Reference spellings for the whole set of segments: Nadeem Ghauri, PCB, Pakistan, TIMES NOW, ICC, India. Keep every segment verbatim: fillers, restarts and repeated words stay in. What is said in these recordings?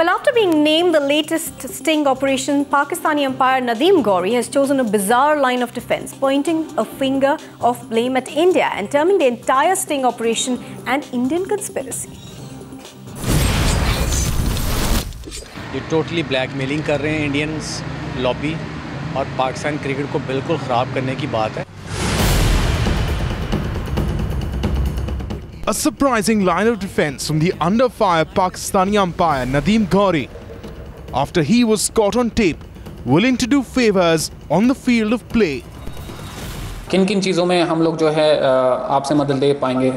Well, after being named the latest sting operation, Pakistani umpire Nadeem Ghauri has chosen a bizarre line of defense, pointing a finger of blame at India and terming the entire sting operation an Indian conspiracy. ये totally blackmailing कर रहे हैं Indians lobby और Pakistan cricket को बिल्कुल ख़राब करने की बात है। A surprising line of defense from the under fire Pakistani umpire Nadeem Ghauri after he was caught on tape willing to do favors on the field of play. किन किन चीज़ों में हम लोग जो है आपसे मदद ले पाएंगे?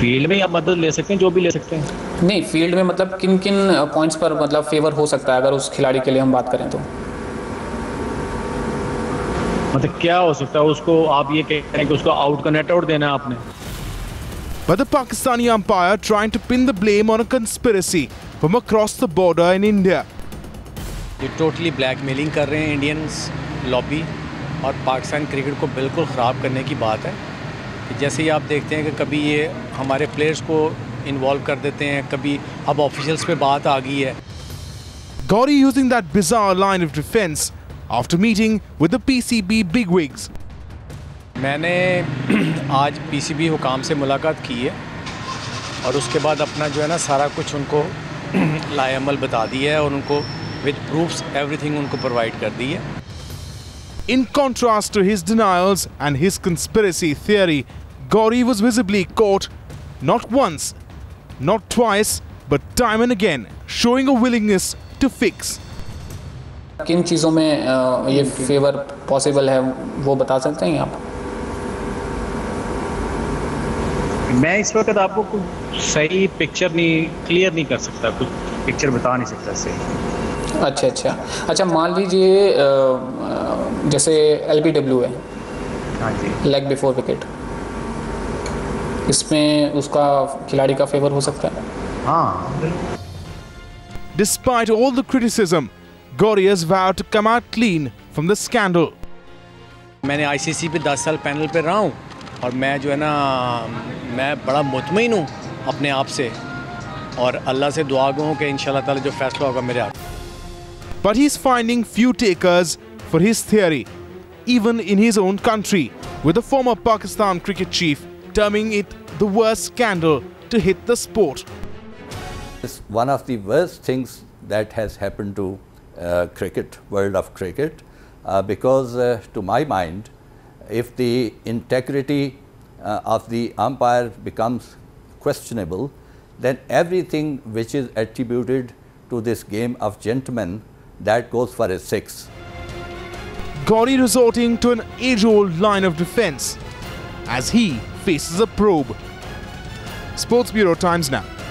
फील्ड में आप मदद ले सकते हैं, जो भी ले सकते हैं। नहीं, फील्ड में मतलब किन किन पॉइंट्स पर मतलब फेवर हो सकता है अगर उस खिलाड़ी के लिए हम बात करें तो? मतलब क्या हो सकता है उसको, आप ये कहते हैं कि उसको आउट का नेट आउट देना है आपने। But the Pakistani umpire trying to pin the blame on a conspiracy from across the border in India. ये टोटली ब्लैकमेलिंग कर रहे हैं इंडियंस लॉबी और पाकिस्तान क्रिकेट को बिल्कुल ख़राब करने की बात है। जैसे ही आप देखते हैं कि कभी ये हमारे प्लेयर्स को इन्वॉल्व कर देते हैं, कभी अब ऑफिशियल्स पे बात आ गई है। Ghauri using that bizarre line of defense after meeting with the P C B bigwigs. मैंने आज P C B हुकाम से मुलाकात की है और उसके बाद अपना जो है ना सारा कुछ उनको लायमल बता दिया है और उनको विद प्रूफ्स एवरीथिंग उनको प्रोवाइड कर दी है। In contrast to his denials and his conspiracy theory, Ghauri was visibly caught not once, not twice, but time and again, showing a willingness to fix. किन चीज़ों में ये फेवर पॉसिबल है वो बता सकते हैं आप? मैं इस वक्त आपको कुछ सही पिक्चर नहीं, क्लियर नहीं कर सकता, कुछ पिक्चर बता नहीं सकता सही। अच्छा अच्छा अच्छा मान लीजिए जैसे एल बी डब्ल्यू है, हाँ जी, लेग बिफोर विकेट, इसमें उसका खिलाड़ी का फेवर हो सकता है? हाँ। Despite all the criticism, Ghauri has vowed to come out clean from the scandal. मैंने आई सी सी पे दस साल पैनल पे रहा हूँ और मैं जो है ना मैं बड़ा मुतमईन हूँ अपने आप से और अल्लाह से दुआ गो हूँ कि इंशाल्लाह ताला जो फैसला होगा मेरे हाथ। But he's finding few takers for his theory, even in his own country, with the former Pakistan cricket chief terming it the worst scandal to hit the sport. It's one of the worst things that has happened to uh, cricket, world of cricket, uh, because uh, to my mind, if the integrity uh, of the umpire becomes questionable, then everything which is attributed to this game of gentlemen, that goes for a six. Ghauri resorting to an age-old line of defense as he faces a probe. Sports Bureau, Times Now.